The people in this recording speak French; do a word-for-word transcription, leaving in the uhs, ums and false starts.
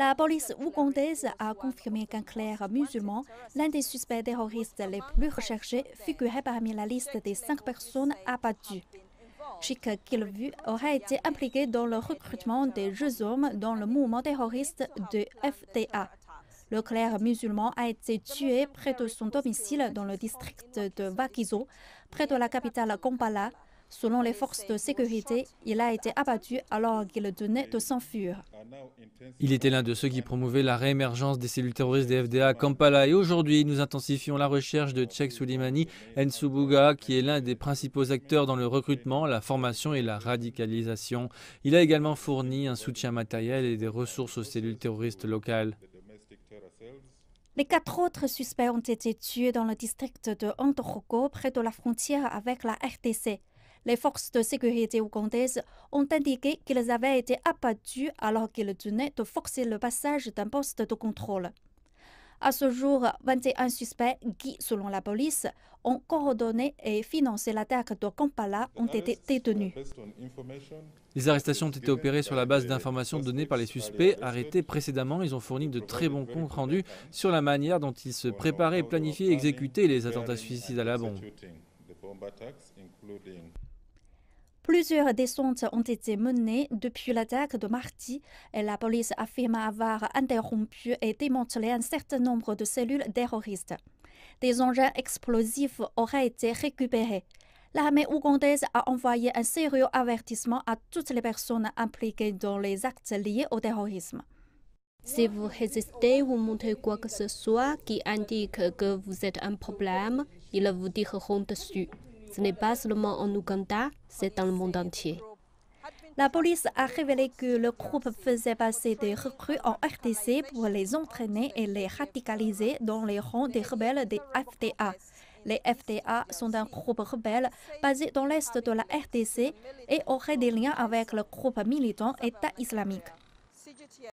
La police ougandaise a confirmé qu'un clerc musulman, l'un des suspects terroristes les plus recherchés, figurait parmi la liste des cinq personnes abattues. Chikwelu aurait été impliqué dans le recrutement des jeunes hommes dans le mouvement terroriste de F T A. Le clerc musulman a été tué près de son domicile dans le district de Wakiso, près de la capitale Kampala. Selon les forces de sécurité, il a été abattu alors qu'il tenait de s'enfuir. Il était l'un de ceux qui promouvaient la réémergence des cellules terroristes des F D A à Kampala. Et aujourd'hui, nous intensifions la recherche de Cheikh Sulimani Nsubuga, qui est l'un des principaux acteurs dans le recrutement, la formation et la radicalisation. Il a également fourni un soutien matériel et des ressources aux cellules terroristes locales. Les quatre autres suspects ont été tués dans le district de Ndoroko, près de la frontière avec la R T C. Les forces de sécurité ougandaises ont indiqué qu'ils avaient été abattus alors qu'ils tenaient de forcer le passage d'un poste de contrôle. À ce jour, vingt et un suspects qui, selon la police, ont coordonné et financé l'attaque de Kampala ont été détenus. Les arrestations ont été opérées sur la base d'informations données par les suspects arrêtés précédemment. Ils ont fourni de très bons comptes rendus sur la manière dont ils se préparaient, planifiaient et exécutaient les attentats suicides à la bombe. Plusieurs descentes ont été menées depuis l'attaque de mardi et la police affirme avoir interrompu et démantelé un certain nombre de cellules terroristes. Des engins explosifs auraient été récupérés. L'armée ougandaise a envoyé un sérieux avertissement à toutes les personnes impliquées dans les actes liés au terrorisme. Si vous résistez ou montrez quoi que ce soit qui indique que vous êtes un problème, ils vous tireront dessus. Ce n'est pas seulement en Ouganda, c'est dans le monde entier. La police a révélé que le groupe faisait passer des recrues en R T C pour les entraîner et les radicaliser dans les rangs des rebelles des F T A. Les F T A sont un groupe rebelle basé dans l'est de la R T C et auraient des liens avec le groupe militant État islamique.